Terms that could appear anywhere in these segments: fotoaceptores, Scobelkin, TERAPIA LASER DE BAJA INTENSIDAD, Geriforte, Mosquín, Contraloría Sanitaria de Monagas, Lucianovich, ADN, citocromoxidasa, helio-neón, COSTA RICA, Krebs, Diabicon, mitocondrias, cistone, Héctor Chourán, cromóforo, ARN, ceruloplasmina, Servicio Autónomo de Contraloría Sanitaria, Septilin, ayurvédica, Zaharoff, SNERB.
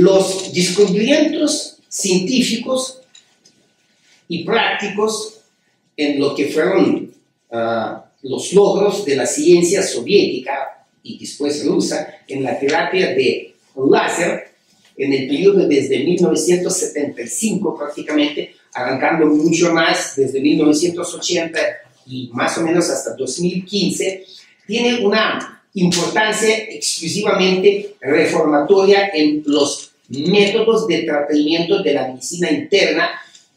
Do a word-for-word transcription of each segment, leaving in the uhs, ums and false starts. los descubrimientos científicos y prácticos en lo que fueron uh, los logros de la ciencia soviética y después rusa en la terapia de láser en el periodo desde mil novecientos setenta y cinco prácticamente, arrancando mucho más desde mil novecientos ochenta y más o menos hasta dos mil quince, tiene una importancia exclusivamente reformatoria en los métodos de tratamiento de la medicina interna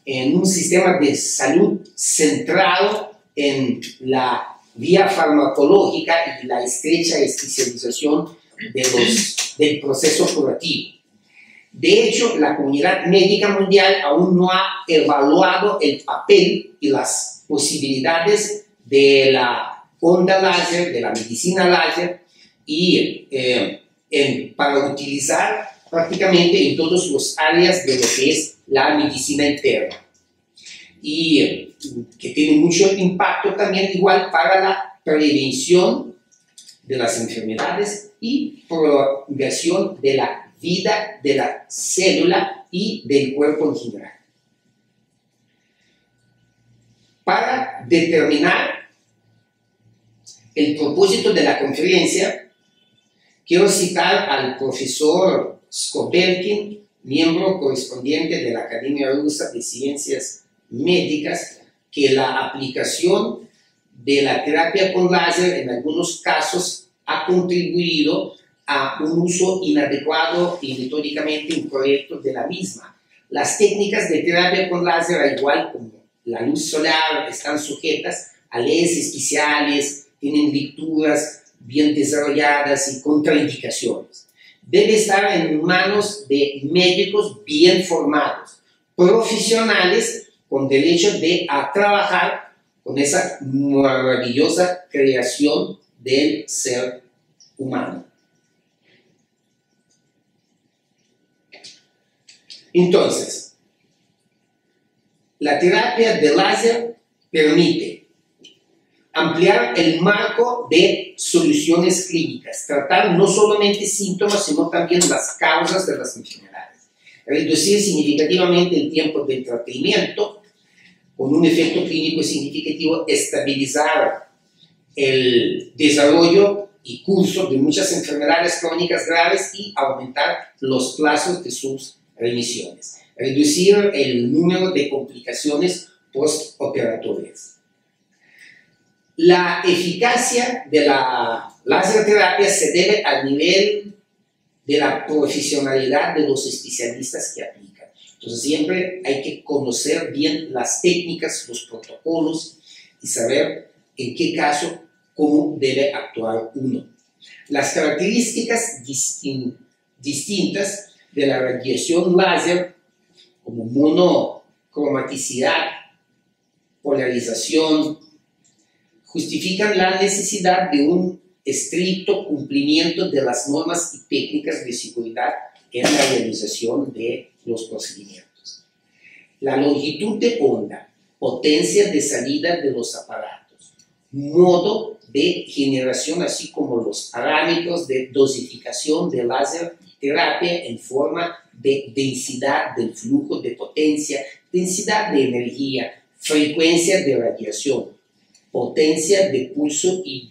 en un sistema de salud centrado en la vía farmacológica y la estrecha especialización de los, del proceso curativo. De hecho, la comunidad médica mundial aún no ha evaluado el papel y las posibilidades de la onda láser, de la medicina láser, y, eh, en, para utilizar prácticamente en todas las áreas de lo que es la medicina interna. Y eh, que tiene mucho impacto también igual para la prevención de las enfermedades y prolongación de la vida de la célula y del cuerpo en general. Para determinar el propósito de la conferencia, quiero citar al profesor Scobelkin, miembro correspondiente de la Academia Rusa de Ciencias Médicas, que la aplicación de la terapia con láser en algunos casos ha contribuido a un uso inadecuado y metodológicamente incorrecto de la misma. Las técnicas de terapia con láser, al igual como la luz solar, están sujetas a leyes especiales, tienen lecturas bien desarrolladas y contraindicaciones. Debe estar en manos de médicos bien formados, profesionales con derecho de a trabajar con esa maravillosa creación del ser humano. Entonces, la terapia de láser permite ampliar el marco de soluciones clínicas, tratar no solamente síntomas, sino también las causas de las enfermedades, reducir significativamente el tiempo del tratamiento con un efecto clínico significativo, estabilizar el desarrollo y curso de muchas enfermedades crónicas graves y aumentar los plazos de sus remisiones, reducir el número de complicaciones postoperatorias. La eficacia de la láserterapia se debe al nivel de la profesionalidad de los especialistas que aplican. Entonces siempre hay que conocer bien las técnicas, los protocolos y saber en qué caso, cómo debe actuar uno. Las características distin- distintas de la radiación láser, como monocromaticidad, polarización, justifican la necesidad de un estricto cumplimiento de las normas y técnicas de seguridad en la realización de los procedimientos. La longitud de onda, potencia de salida de los aparatos, modo de generación, así como los parámetros de dosificación del láser terapia en forma de densidad del flujo de potencia, densidad de energía, frecuencia de radiación, potencia de pulso y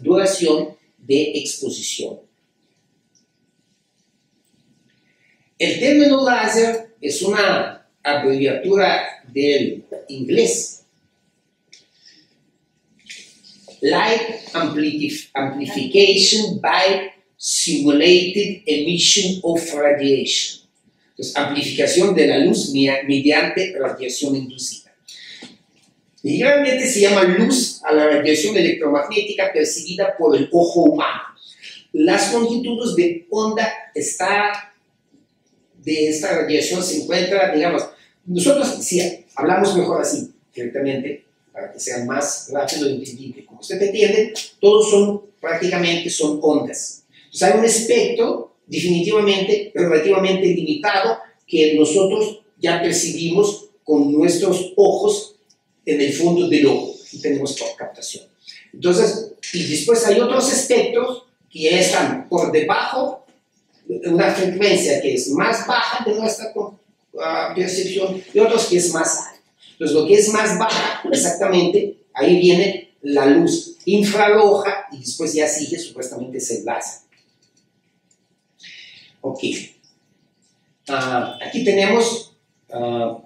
duración de exposición. El término láser es una abreviatura del inglés. Light amplif- amplification by Simulated Emission of Radiation. Entonces, amplificación de la luz mediante radiación inducida. Y realmente se llama luz a la radiación electromagnética percibida por el ojo humano. Las longitudes de onda está, de esta radiación se encuentran, digamos, nosotros si hablamos mejor así, directamente, para que sea más rápido y entendible. Como usted entiende, todos son, prácticamente son ondas. Entonces hay un espectro definitivamente, relativamente limitado que nosotros ya percibimos con nuestros ojos en el fondo del ojo y tenemos captación. Entonces, y después hay otros espectros que ya están por debajo una frecuencia que es más baja de nuestra percepción y otros que es más alta. Entonces, lo que es más baja, exactamente, ahí viene la luz infrarroja y después ya sigue, supuestamente, ese láser. Ok. Uh, aquí tenemos uh,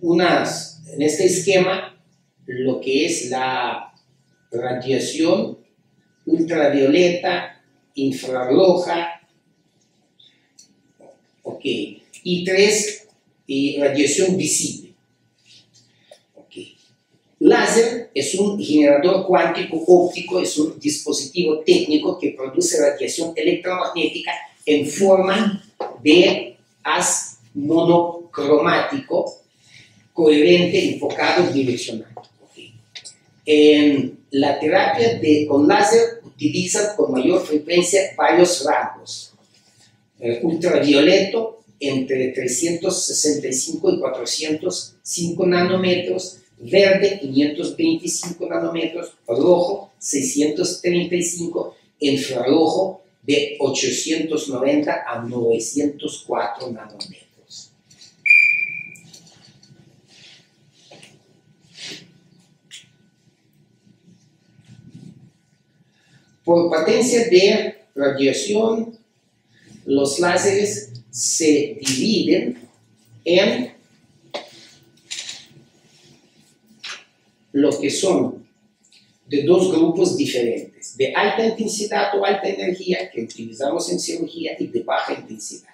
unas, en este esquema, lo que es la radiación ultravioleta, infrarroja, ok, y tres, y radiación visible. Okay. Láser es un generador cuántico óptico, es un dispositivo técnico que produce radiación electromagnética en forma de haz monocromático, coherente, enfocado, direccional. Okay. En la terapia de, con láser utilizan con mayor frecuencia varios rangos. Eh, ultravioleto entre trescientos sesenta y cinco y cuatrocientos cinco nanómetros, verde quinientos veinticinco nanómetros, rojo seiscientos treinta y cinco, infrarrojo de ochocientos noventa a novecientos cuatro nanómetros. Por potencia de radiación, los láseres se dividen en lo que son de dos grupos diferentes, de alta intensidad o alta energía que utilizamos en cirugía y de baja intensidad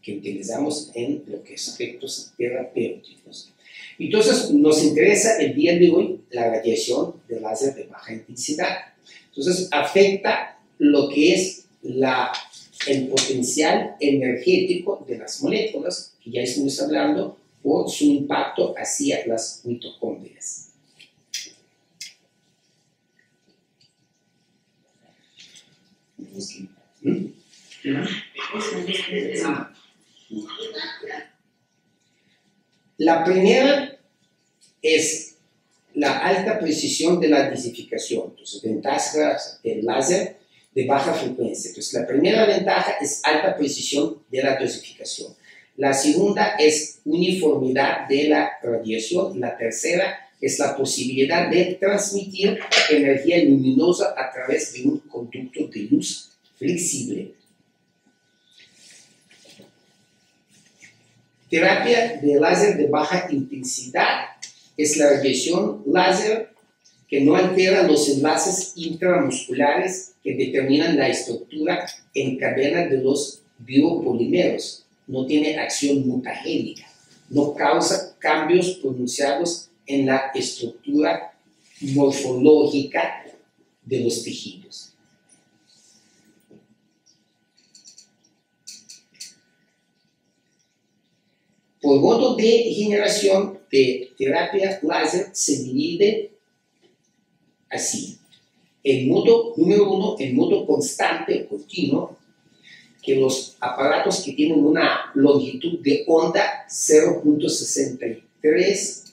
que utilizamos en lo que es aspectos terapéuticos. Entonces nos interesa el día de hoy la radiación de láser de baja intensidad. Entonces afecta lo que es la, el potencial energético de las moléculas, que ya estamos hablando, o su impacto hacia las mitocondrias. La primera es la alta precisión de la dosificación, entonces ventajas del láser de baja frecuencia. Entonces la primera ventaja es alta precisión de la dosificación, la segunda es uniformidad de la radiación, la tercera es la posibilidad de transmitir energía luminosa a través de un conducto de luz flexible. Terapia de láser de baja intensidad es la radiación láser que no altera los enlaces intramusculares que determinan la estructura en cadena de los biopolímeros, no tiene acción mutagénica, no causa cambios pronunciados en la estructura morfológica de los tejidos. Por modo de generación de terapia láser se divide así. En modo número uno, en modo constante, continuo, que los aparatos que tienen una longitud de onda cero punto sesenta y tres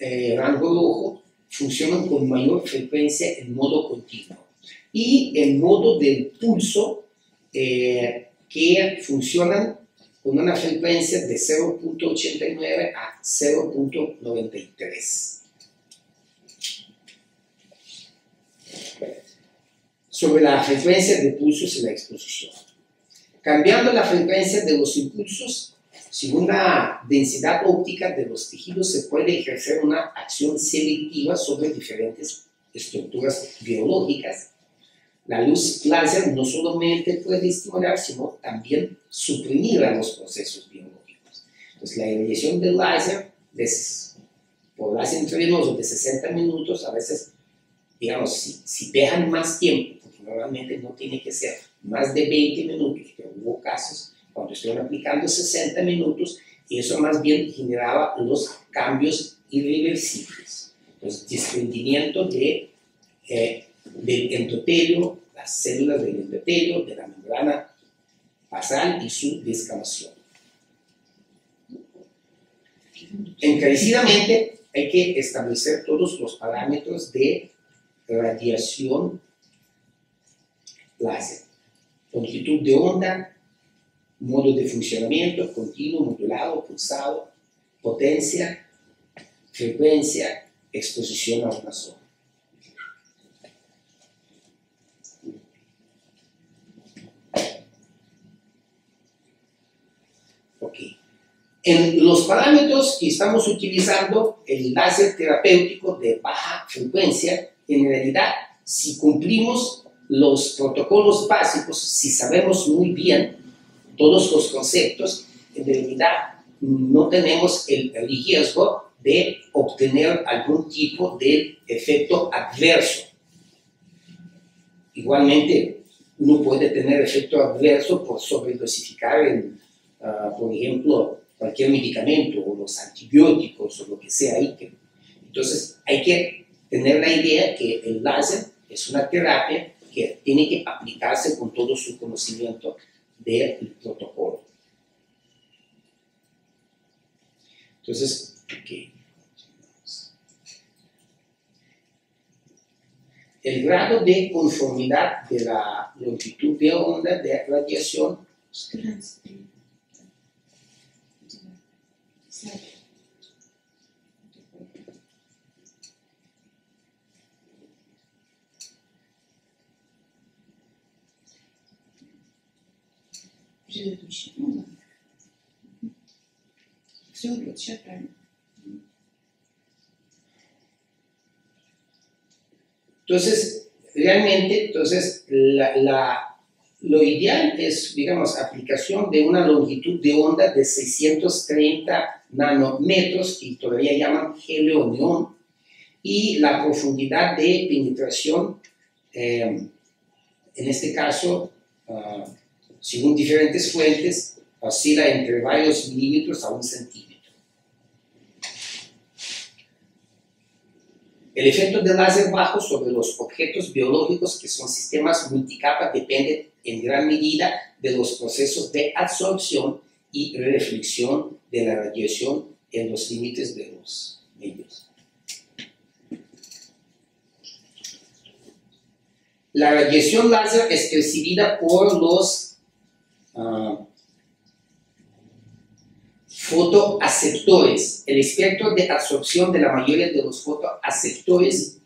Eh, rango rojo, funcionan con mayor frecuencia en modo continuo, y en modo del pulso eh, que funcionan con una frecuencia de cero punto ochenta y nueve a cero punto noventa y tres. Sobre la frecuencia de pulsos y la exposición, cambiando la frecuencia de los impulsos según la densidad óptica de los tejidos, se puede ejercer una acción selectiva sobre diferentes estructuras biológicas. La luz láser no solamente puede estimular, sino también suprimir a los procesos biológicos. Entonces, la irradiación del láser es, por láser intravenoso de sesenta minutos, a veces, digamos, si, si dejan más tiempo, porque normalmente no tiene que ser más de veinte minutos, pero hubo casos cuando estuvieron aplicando sesenta minutos, y eso más bien generaba los cambios irreversibles. Entonces, desprendimiento de, eh, del endotelio, las células del endotelio, de la membrana basal y su descamación. Encarecidamente, hay que establecer todos los parámetros de radiación láser. longitud de onda, modos de funcionamiento, continuo, modulado, pulsado, potencia, frecuencia, exposición a una zona. Ok. En los parámetros que estamos utilizando, el láser terapéutico de baja frecuencia, en realidad, si cumplimos los protocolos básicos, si sabemos muy bien todos los conceptos, en realidad no tenemos el riesgo de obtener algún tipo de efecto adverso. Igualmente, uno puede tener efecto adverso por sobredosificar, en, uh, por ejemplo, cualquier medicamento o los antibióticos o lo que sea. Entonces, hay que tener la idea que el láser es una terapia que tiene que aplicarse con todo su conocimiento del protocolo. Entonces, okay. El grado de conformidad de la longitud de onda de radiación предыдущий. Ну ладно. Все идет, сейчас правильно. Entonces, realmente, entonces, la, la, lo ideal es, digamos, aplicación de una longitud de onda de seiscientos treinta nanómetros, que todavía llaman helio-neón, y la profundidad de penetración, eh, en este caso, uh, según diferentes fuentes, oscila entre varios milímetros a un centímetro. El efecto del láser bajo sobre los objetos biológicos, que son sistemas multicapas, depende en gran medida de los procesos de absorción y reflexión de la radiación en los límites de los medios. La radiación láser es percibida por los Uh, fotoaceptores. El espectro de absorción de la mayoría de los fotoaceptores,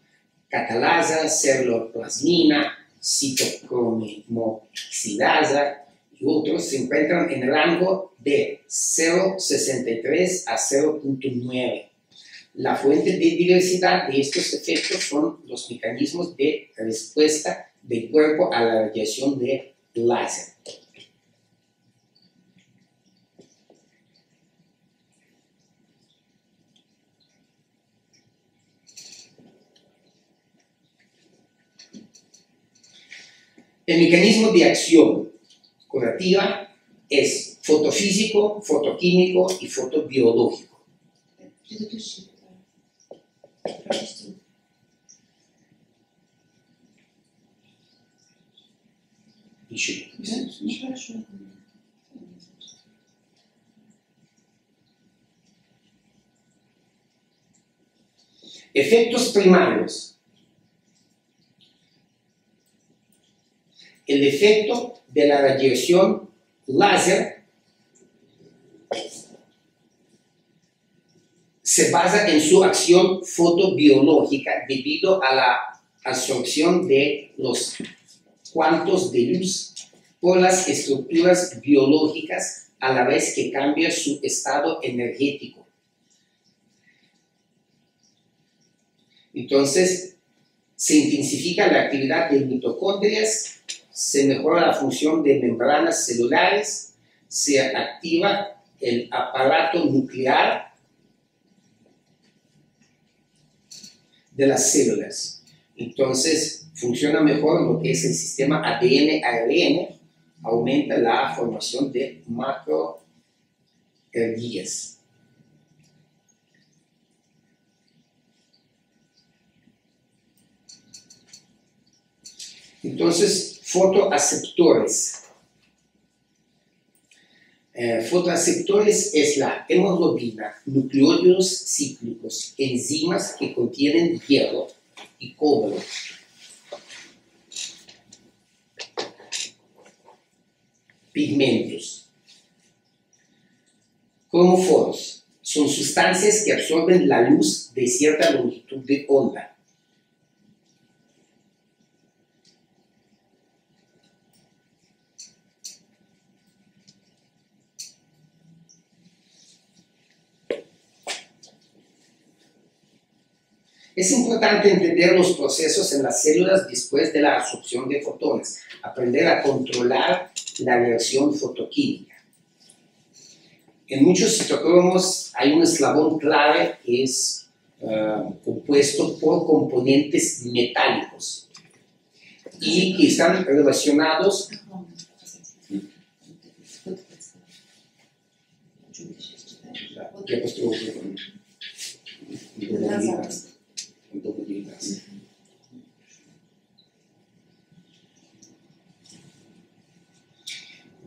catalasa, ceruloplasmina, citocromoxidasa y otros, se encuentran en el rango de cero punto sesenta y tres a cero punto nueve. La fuente de diversidad de estos efectos son los mecanismos de respuesta del cuerpo a la radiación de láser. El mecanismo de acción curativa es fotofísico, fotoquímico y fotobiológico. Efectos primarios. El efecto de la radiación láser se basa en su acción fotobiológica debido a la absorción de los cuantos de luz por las estructuras biológicas a la vez que cambia su estado energético. Entonces, se intensifica la actividad de mitocondrias, se mejora la función de membranas celulares, se activa el aparato nuclear de las células. Entonces, funciona mejor lo que es el sistema A D N A R N, aumenta la formación de macroerguías. Entonces, fotoaceptores. Eh, fotoaceptores es la hemoglobina, nucleótidos cíclicos, enzimas que contienen hierro y cobre. pigmentos. Cromoforos son sustancias que absorben la luz de cierta longitud de onda. Es importante entender los procesos en las células después de la absorción de fotones, aprender a controlar la reacción fotoquímica. En muchos citocromos hay un eslabón clave que es uh, compuesto por componentes metálicos y que están relacionados con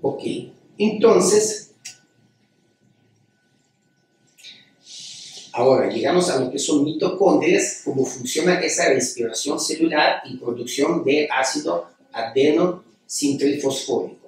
Ok, entonces, ahora llegamos a lo que son mitocondrias, cómo funciona esa respiración celular y producción de ácido adenosintrifosfórico.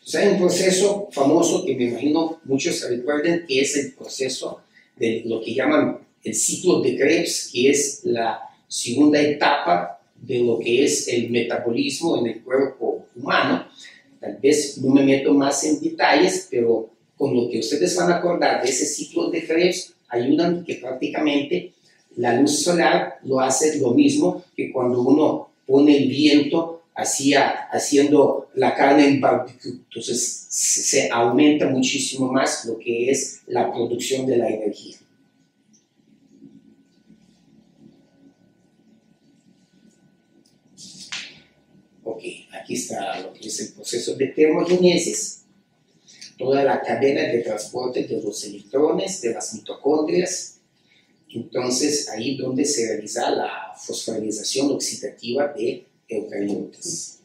O sea, hay un proceso famoso que me imagino muchos recuerden, que es el proceso de lo que llaman el ciclo de Krebs, que es la segunda etapa de lo que es el metabolismo en el cuerpo humano. Tal vez no me meto más en detalles, pero con lo que ustedes van a acordar de ese ciclo de Krebs, ayudan que prácticamente la luz solar lo hace lo mismo que cuando uno pone el viento Hacia, haciendo la carne en barbecue. Entonces se aumenta muchísimo más lo que es la producción de la energía. Ok, aquí está lo que es el proceso de termogénesis, toda la cadena de transporte de los electrones, de las mitocondrias. Entonces ahí donde se realiza la fosforilación oxidativa de eucariotas.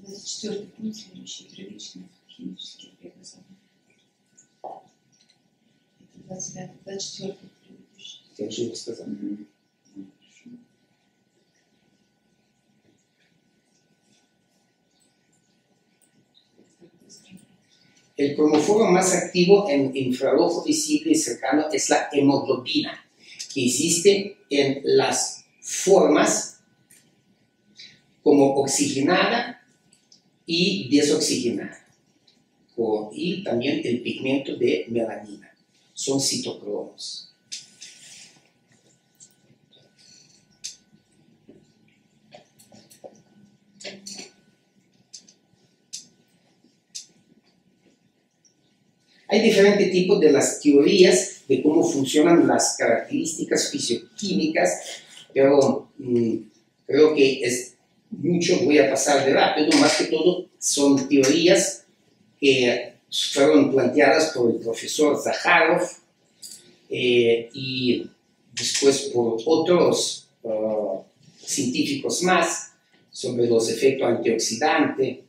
двадцать четвёртый пункт, следующий первичный химический преобразование. Это двадцать пятый, двадцать четвёртый предыдущий. Я же его сказал. El cromóforo más activo en infrarrojo visible y cercano es la hemoglobina, que existe en las formas como oxigenada y desoxigenada, y también el pigmento de melanina. Son citocromos. Hay diferentes tipos de las teorías de cómo funcionan las características fisioquímicas, pero mmm, creo que es mucho, voy a pasar de rápido. Más que todo son teorías que fueron planteadas por el profesor Zaharoff eh, y después por otros uh, científicos más sobre los efectos antioxidantes.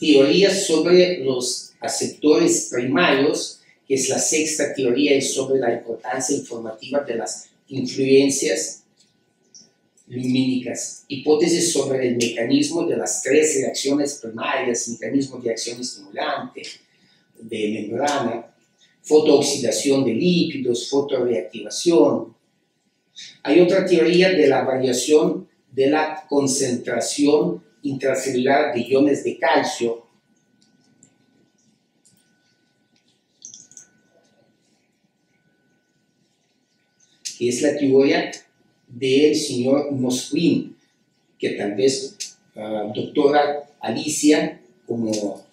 Teorías sobre los aceptores primarios, que es la sexta teoría, es sobre la importancia informativa de las influencias lumínicas. Hipótesis sobre el mecanismo de las tres reacciones primarias, mecanismo de acción estimulante, de membrana, fotooxidación de lípidos, fotoreactivación. Hay otra teoría de la variación de la concentración intracelular de iones de calcio. Que es la teoría del señor Mosquín, que tal vez uh, doctora Alicia como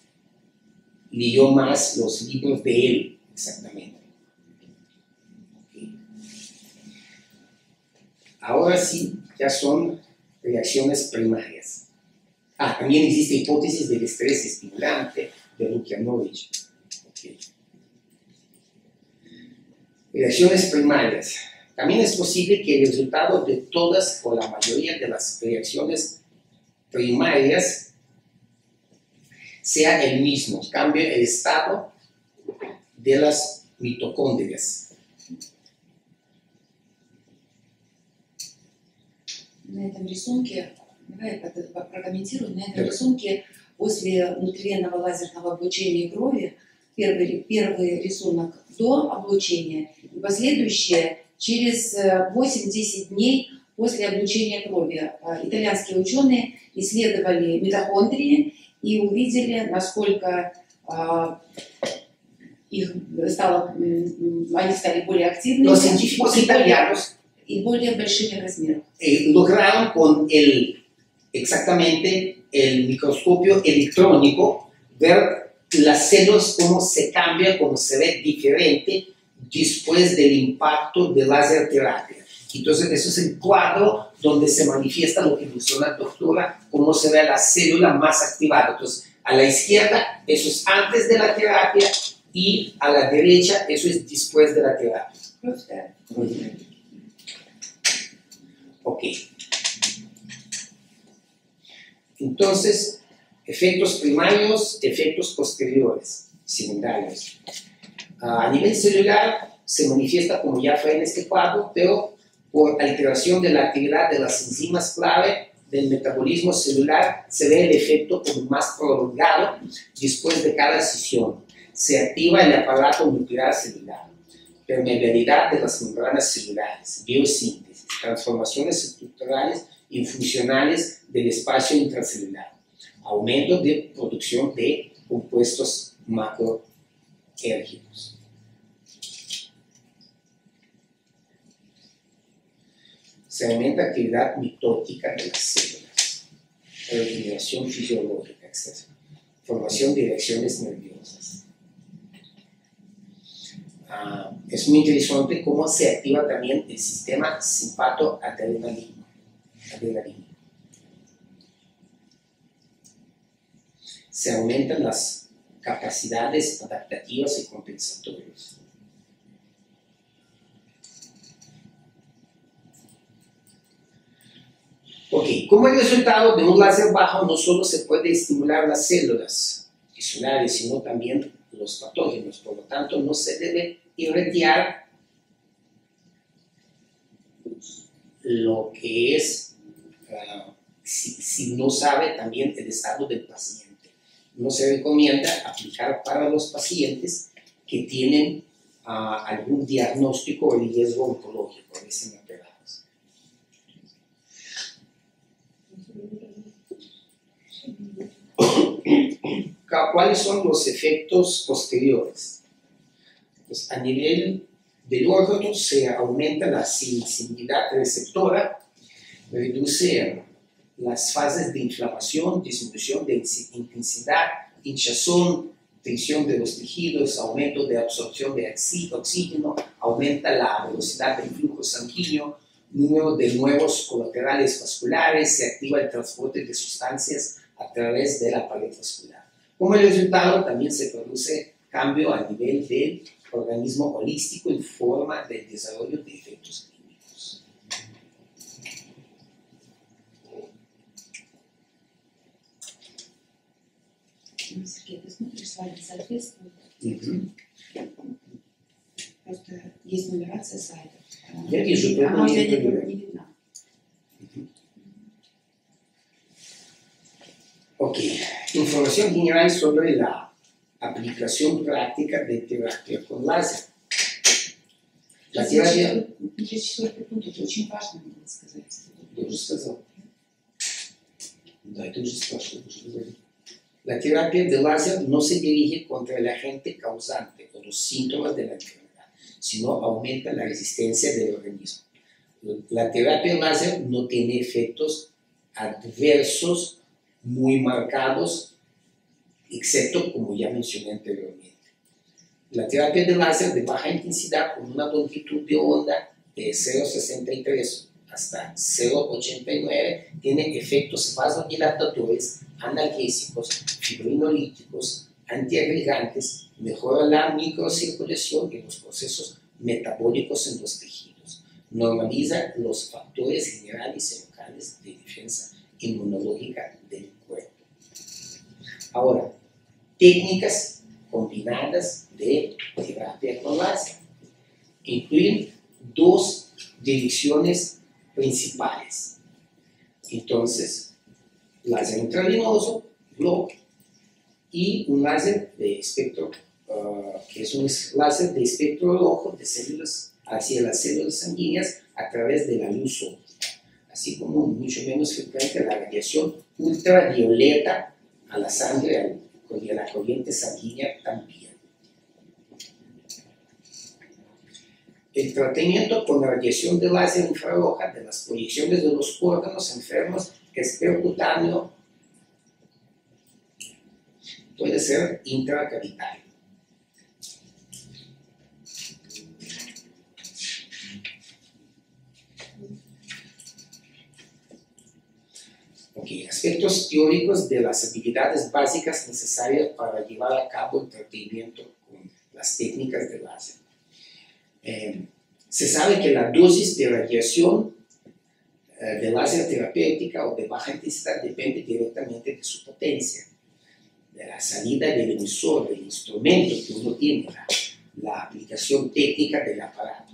leyó más los libros de él, exactamente. Okay. Ahora sí, ya son reacciones primarias. Ah, también existe hipótesis del estrés estimulante, de Lucianovich. Okay. Reacciones primarias. También es posible que el resultado de todas o la mayoría de las reacciones primarias sea el mismo. Cambia el estado de las mitocondrias. На этом рисунке, давай я прокомментирую, на этом рисунке после внутривенного лазерного облучения крови первый, первый рисунок до облучения и последующие через восемь-десять дней после облучения крови. Итальянские ученые исследовали митохондрии и увидели, насколько их стало, они стали более активными. Y eh, lograron con el, exactamente el microscopio electrónico ver las células cómo se cambia, cómo se ve diferente después del impacto de láser terapia. Entonces eso es el cuadro donde se manifiesta lo que menciona la doctora, cómo se ve la célula más activada. Entonces a la izquierda eso es antes de la terapia y a la derecha eso es después de la terapia. Okay. Ok. Entonces, efectos primarios, efectos posteriores, secundarios. A nivel celular se manifiesta, como ya fue en este cuadro, pero por alteración de la actividad de las enzimas clave del metabolismo celular se ve el efecto como más prolongado después de cada sesión. Se activa el aparato nuclear celular, permeabilidad de las membranas celulares, biosíntesis, transformaciones estructurales y funcionales del espacio intracelular, aumento de producción de compuestos macroérgicos. Se aumenta la actividad mitótica de las células, regeneración fisiológica, etcétera, formación de reacciones nerviosas. Uh, es muy interesante cómo se activa también el sistema simpatoadrenalino. Se aumentan las capacidades adaptativas y compensatorias. Ok, como el resultado de un láser bajo no solo se puede estimular las células celulares, sino también los patógenos, por lo tanto no se debe irradiar lo que es, uh, si, si no sabe también el estado del paciente. No se recomienda aplicar para los pacientes que tienen uh, algún diagnóstico o riesgo oncológico, recién operados. ¿Cuáles son los efectos posteriores? Pues a nivel del órgano se aumenta la sensibilidad receptora, reduce las fases de inflamación, disminución de intensidad, hinchazón, tensión de los tejidos, aumento de absorción de oxígeno, aumenta la velocidad del flujo sanguíneo, número de nuevos colaterales vasculares, se activa el transporte de sustancias a través de la pared vascular. Como resultado, también se produce cambio a nivel del organismo holístico en forma del desarrollo de efectos clínicos. Я вижу, поэтому я не понимаю. Ok, información general sobre la aplicación práctica de terapia con láser. La terapia... La terapia de láser no se dirige contra el agente causante o los síntomas de la enfermedad, sino aumenta la resistencia del organismo. La terapia láser no tiene efectos adversos muy marcados, excepto como ya mencioné anteriormente. La terapia de láser de baja intensidad con una longitud de onda de cero punto sesenta y tres hasta cero punto ochenta y nueve tiene efectos vasodilatadores, analgésicos, fibrinolíticos, antiagregantes, mejora la microcirculación y los procesos metabólicos en los tejidos, normaliza los factores generales y locales de defensa inmunológica del cuerpo. Ahora, técnicas combinadas de terapia con láser incluyen dos direcciones principales. Entonces, láser intravenoso, bloque, y un láser de espectro, uh, que es un láser de espectro rojo de células hacia las células sanguíneas a través de la luz óptica, así como mucho menos frecuente la radiación ultravioleta a la sangre y a la corriente sanguínea también. El tratamiento con la radiación de láser infrarroja de las proyecciones de los órganos enfermos es percutáneo, puede ser intracapital. Okay. Aspectos teóricos de las habilidades básicas necesarias para llevar a cabo el tratamiento con las técnicas de láser. Eh, se sabe que la dosis de radiación eh, de láser terapéutica o de baja intensidad depende directamente de su potencia, de la salida del emisor, del instrumento que uno tiene, la, la aplicación técnica del aparato.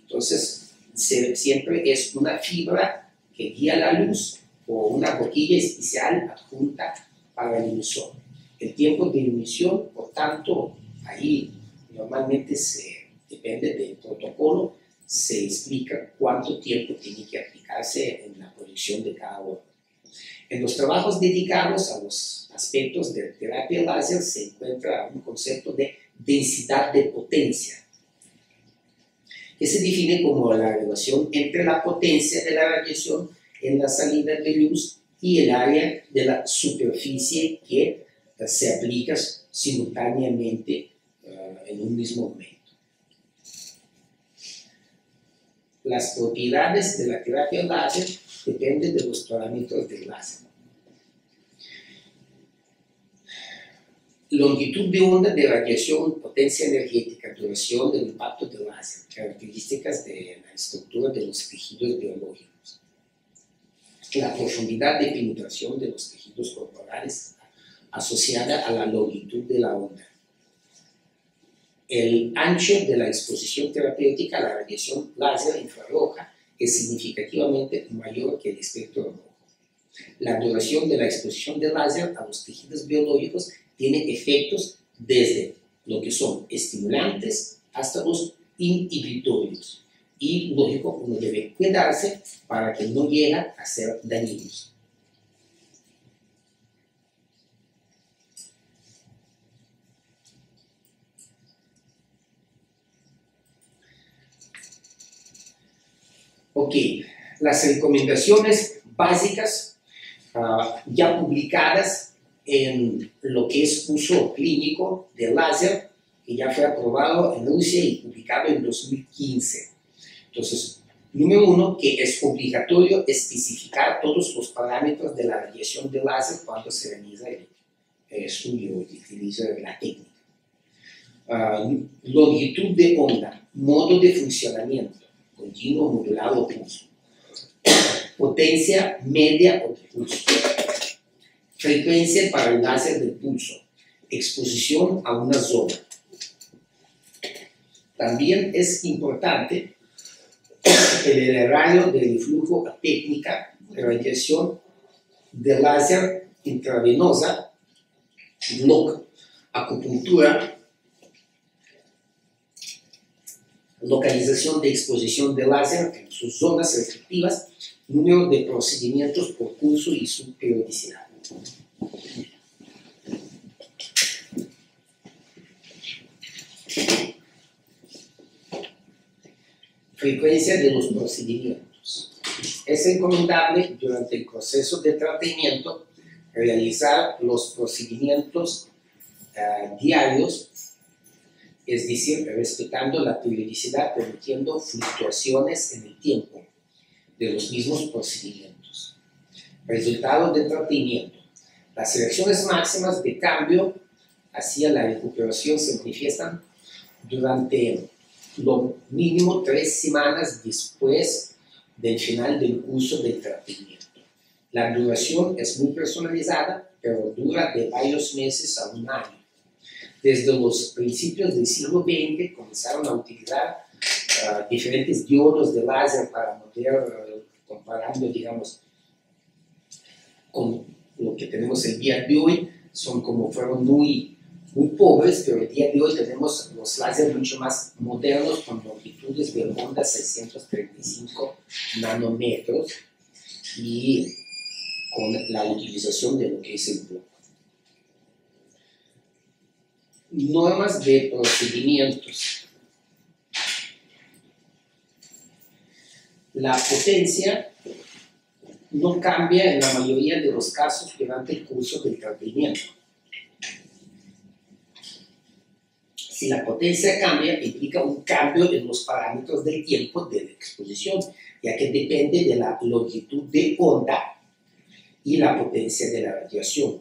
Entonces, se, siempre es una fibra que guía la luz o una boquilla especial adjunta para el emisor. El tiempo de emisión, por tanto, ahí normalmente se, depende del protocolo, se explica cuánto tiempo tiene que aplicarse en la proyección de cada órgano. En los trabajos dedicados a los aspectos de terapia láser se encuentra un concepto de densidad de potencia, que se define como la relación entre la potencia de la radiación en la salida de luz y el área de la superficie que se aplica simultáneamente uh, en un mismo momento. Las propiedades de la terapia láser dependen de los parámetros del láser. Longitud de onda de radiación, potencia energética, duración del impacto del láser, características de la estructura de los tejidos biológicos, la profundidad de penetración de los tejidos corporales asociada a la longitud de la onda, el ancho de la exposición terapéutica a la radiación láser infrarroja es significativamente mayor que el espectro rojo. La duración de la exposición de láser a los tejidos biológicos tiene efectos desde lo que son estimulantes hasta los inhibitorios. Y, lógico, uno debe cuidarse para que no llegue a ser dañinos. Ok, las recomendaciones básicas uh, ya publicadas en lo que es uso clínico de láser, que ya fue aprobado en Rusia y publicado en dos mil quince. Entonces, número uno, que es obligatorio especificar todos los parámetros de la radiación de láser cuando se realiza el estudio y utiliza la técnica. Uh, longitud de onda, modo de funcionamiento, continuo, modulado o pulso. Potencia media o pulso. Frecuencia para el láser del pulso. Exposición a una zona. También es importante el radio del flujo técnica de radiación de láser intravenosa, bloc, acupuntura, localización de exposición de láser en sus zonas restrictivas, número de procedimientos por curso y su periodicidad. Frecuencia de los procedimientos. Es recomendable durante el proceso de tratamiento realizar los procedimientos uh, diarios, es decir, respetando la periodicidad, permitiendo fluctuaciones en el tiempo de los mismos procedimientos. Resultado de tratamiento. Las reacciones máximas de cambio hacia la recuperación se manifiestan durante lo mínimo tres semanas después del final del curso del tratamiento. La duración es muy personalizada, pero dura de varios meses a un año. Desde los principios del siglo veinte comenzaron a utilizar uh, diferentes diodos de láser para modelar, uh, comparando, digamos, con lo que tenemos el día de hoy. Son como fueron muy, muy pobres, pero el día de hoy tenemos los láseres mucho más modernos con longitudes de onda seiscientos treinta y cinco nanómetros y con la utilización de lo que es el bloque. Normas de procedimientos. La potencia no cambia en la mayoría de los casos durante el curso del tratamiento. Si la potencia cambia, implica un cambio en los parámetros del tiempo de la exposición, ya que depende de la longitud de onda y la potencia de la radiación.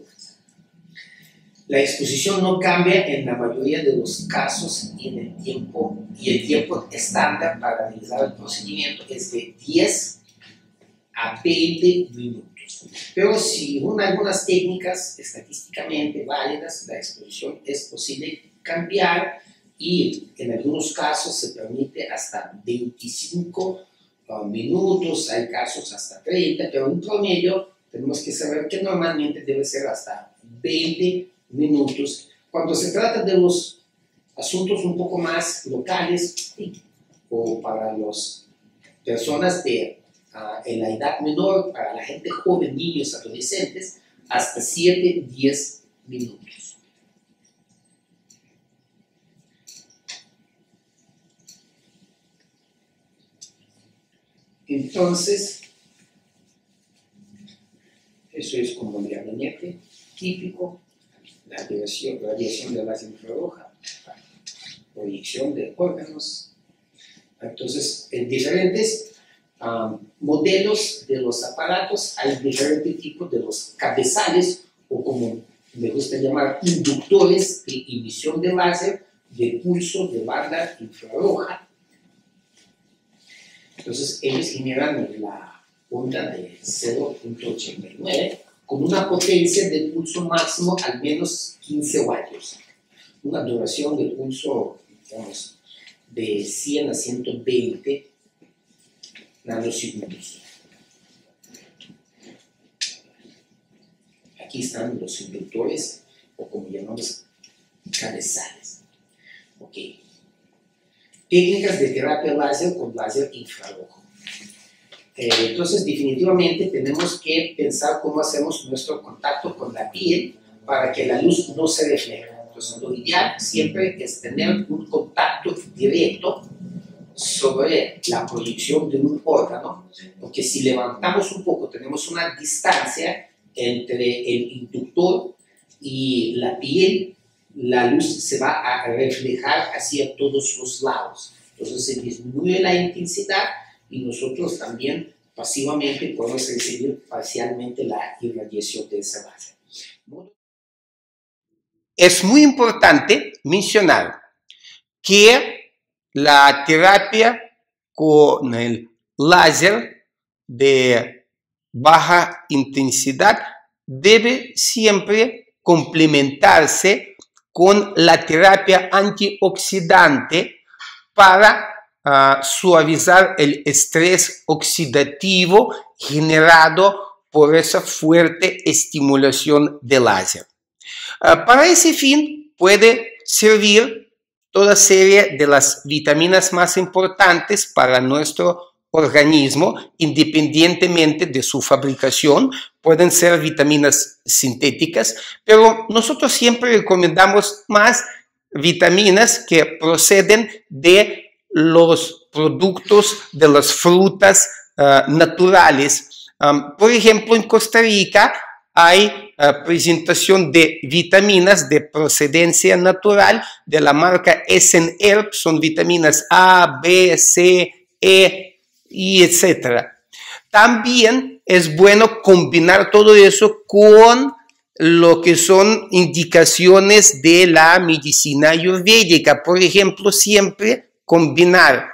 La exposición no cambia en la mayoría de los casos en el tiempo, y el tiempo estándar para realizar el procedimiento es de diez a veinte minutos. Pero según algunas técnicas estadísticamente válidas, la exposición es posible cambiar y en algunos casos se permite hasta veinticinco minutos, hay casos hasta treinta, pero en promedio tenemos que saber que normalmente debe ser hasta veinte minutos. Cuando se trata de los asuntos un poco más locales o para las personas de Uh, en la edad menor, para la gente joven, niños, adolescentes, hasta siete a diez minutos. Entonces, eso es como el gabinete típico, la radiación, radiación de láser infrarroja, proyección de órganos. Entonces, en diferentes Um, modelos de los aparatos, hay diferentes tipos de los cabezales, o como me gusta llamar, inductores de emisión de láser de pulso de banda infrarroja. Entonces ellos generan la onda de cero punto ochenta y nueve con una potencia de pulso máximo al menos quince vatios, una duración de pulso, digamos, de cien a ciento veinte nanosegundos. Aquí están los inductores, o como llamamos, cabezales. Ok. Técnicas de terapia láser con láser infrarrojo. Eh, entonces, definitivamente tenemos que pensar cómo hacemos nuestro contacto con la piel para que la luz no se refleje. Entonces, lo ideal siempre es tener un contacto directo sobre la proyección de un órgano, porque si levantamos un poco tenemos una distancia entre el inductor y la piel, la luz se va a reflejar hacia todos los lados, entonces se disminuye la intensidad y nosotros también pasivamente podemos recibir parcialmente la irradiación de esa base. Es muy importante mencionar que la terapia con el láser de baja intensidad debe siempre complementarse con la terapia antioxidante para uh, suavizar el estrés oxidativo generado por esa fuerte estimulación del láser. Uh, para ese fin puede servir toda serie de las vitaminas más importantes para nuestro organismo, independientemente de su fabricación. Pueden ser vitaminas sintéticas, pero nosotros siempre recomendamos más vitaminas que proceden de los productos de las frutas uh, naturales. Um, por ejemplo, en Costa Rica hay presentación de vitaminas de procedencia natural de la marca S N E R B, son vitaminas A, B, C, E, y etcétera. También es bueno combinar todo eso con lo que son indicaciones de la medicina ayurvédica. Por ejemplo, siempre combinar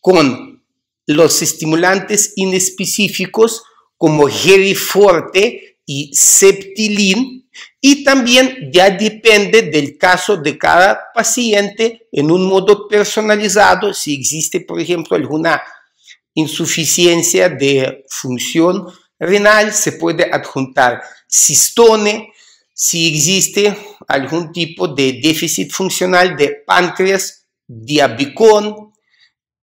con los estimulantes inespecíficos como Geriforte y Septilin, y también ya depende del caso de cada paciente en un modo personalizado, si existe, por ejemplo, alguna insuficiencia de función renal, se puede adjuntar cistone, si existe algún tipo de déficit funcional de páncreas, diabicon,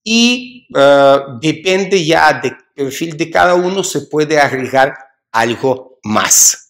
y uh, depende ya del perfil de cada uno, se puede agregar algo más.